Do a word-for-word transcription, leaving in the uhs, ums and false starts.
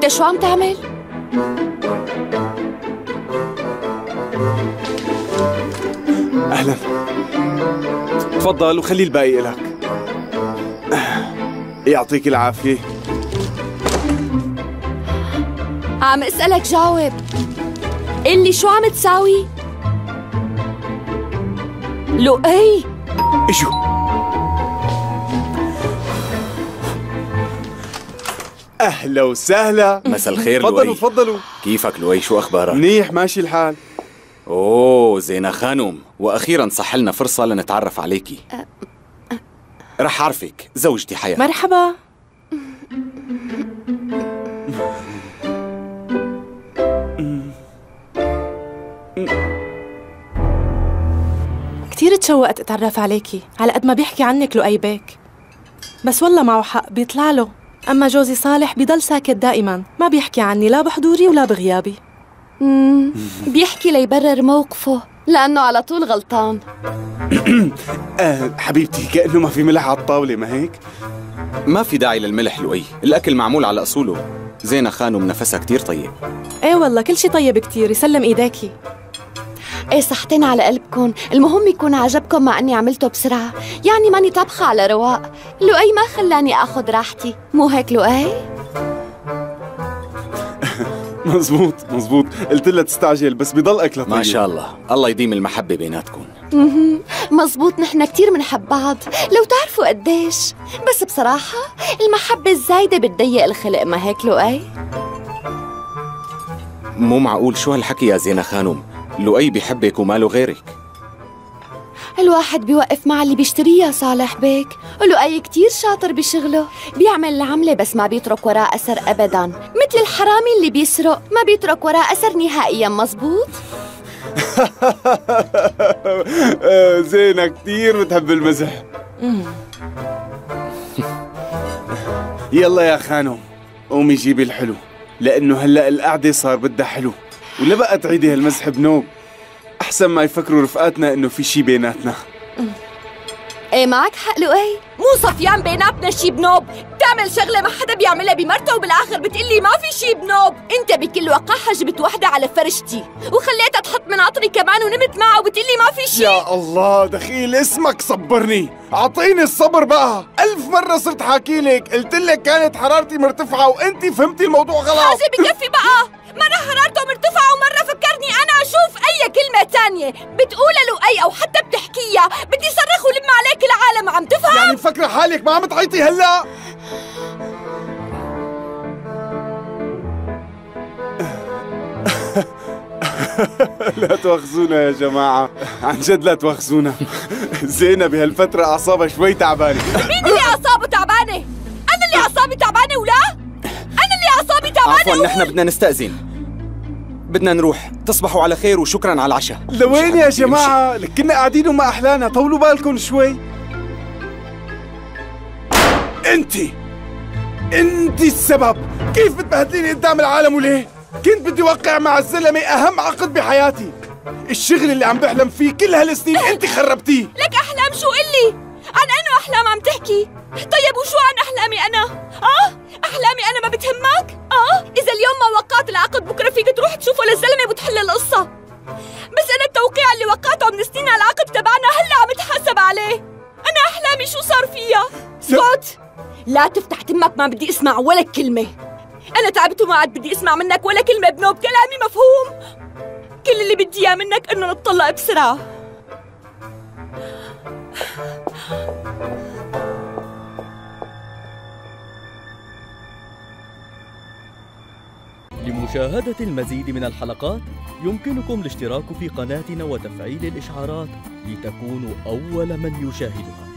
انت شو عم تعمل؟ اهلا، تفضل وخلي الباقي لك. يعطيك العافية. عم اسألك جاوب، قلي شو عم تساوي؟ لؤي شو؟ اهلا وسهلا. مساء الخير لؤي. تفضلوا تفضلوا. كيفك لؤي؟ شو اخبارك؟ منيح، ماشي الحال. اوه زينة خانم، واخيرا صح لنا فرصة لنتعرف عليكي. رح اعرفك، زوجتي حياة. مرحبا. كثير تشوقت اتعرف عليكي، على قد ما بيحكي عنك لؤي بيك، بس والله معه حق، بيطلع له. اما جوزي صالح بيضل ساكت دائما، ما بيحكي عني لا بحضوري ولا بغيابي. امم بيحكي ليبرر موقفه، لانه على طول غلطان. آه حبيبتي، كأنه ما في ملح على الطاولة، ما هيك؟ ما في داعي للملح لؤي، الأكل معمول على أصوله. زينة خانم نفسها كثير طيب. ايه والله كل شي طيب كثير، يسلم ايداكي. ايه صحتين على قلبكم، المهم يكون عجبكم، مع اني عملته بسرعة، يعني ماني طبخة على رواق. لؤي ما خلاني اخذ راحتي، مو هيك لؤي؟ مزبوط مزبوط، قلت لها تستعجل بس بضل اكلها طيب. ما شاء الله، الله يديم المحبة بيناتكم. مزبوط، نحن كثير بنحب بعض، لو تعرفوا قديش، بس بصراحة المحبة الزايدة بتضيق الخلق، ما هيك لؤي؟ مو معقول شو هالحكي يا زينة خانم، لؤي بيحبك وماله غيرك. الواحد بيوقف مع اللي بيشتريه يا صالح بيك، لؤي كتير شاطر بشغله، بيعمل العملة بس ما بيترك وراء أثر أبداً، مثل الحرامي اللي بيسرق ما بيترك وراء أثر نهائياً. مزبوط. زينة كتير بتحب المزح. يلا يا خانم قومي جيبي الحلو، لأنه هلأ القعدة صار بدها حلو، ولا بقى تعيدي هالمزح بنوم، أحسن ما يفكروا رفقاتنا إنه في شي بيناتنا. إيه معك حق لؤي، مو صفيان بيناتنا شي بنوب، بتعمل شغلة ما حدا بيعملها بمرته وبالآخر بتقلي ما في شي بنوب. أنت بكل وقاحة حجبت وحدة على فرشتي وخليتها تحط مناطري كمان ونمت معها وبتقلي ما في شي. يا الله دخيل اسمك، صبرني، أعطيني الصبر بقى. ألف مرة صرت حاكيلك، قلت لك كانت حرارتي مرتفعة وأنت فهمتي الموضوع غلط. حاجة بكفي بقى، مرة حرارته مرتفعة ومرة فكرني أنا أشوف أي كلمة تانية بتقولها لؤي أو حتى بتحكيها، بدي صرخ ولم عليك العالم، عم تفهم؟ يعني مفكرة حالك ما عم تعيطي هلا؟ لا تواخذونا يا جماعة، عن جد لا تواخذونا. زينة بهالفترة أعصابها شوي تعبانة. مين اللي أعصابه تعبانة؟ أنا اللي أعصابي تعبانة ولا؟ عفوا، نحن بدنا نستأذن، بدنا نروح. تصبحوا على خير وشكرا على العشاء. لوين يا جماعة؟ لك كنا قاعدين وما أحلانا، طولوا بالكم شوي. أنت أنت السبب، كيف بتبهدليني قدام العالم وليه؟ كنت بدي وقع مع الزلمة أهم عقد بحياتي، الشغل اللي عم بحلم فيه كل هالسنين أنت خربتيه. لك أحلام شو؟ قلي عن أنه أحلام عم تحكي؟ طيب وشو عن أحلامي أنا؟ آه؟ أحلامي أنا ما بتهمك؟ آه؟ إذا اليوم ما وقعت العقد بكرة فيك تروح تشوفه للزلمة وتحل القصة، بس أنا التوقيع اللي وقعته من سنين على العقد تبعنا هلا عم اتحاسب عليه. أنا أحلامي شو صار فيها؟ اسكت، لا تفتح تمك، ما بدي أسمع ولا كلمة. أنا تعبت وما عاد بدي أسمع منك ولا كلمة بنوب، كلامي مفهوم، كل اللي بدي إياه منك إنه نتطلق بسرعة. لمشاهدة المزيد من الحلقات يمكنكم الاشتراك في قناتنا وتفعيل الإشعارات لتكونوا أول من يشاهدها.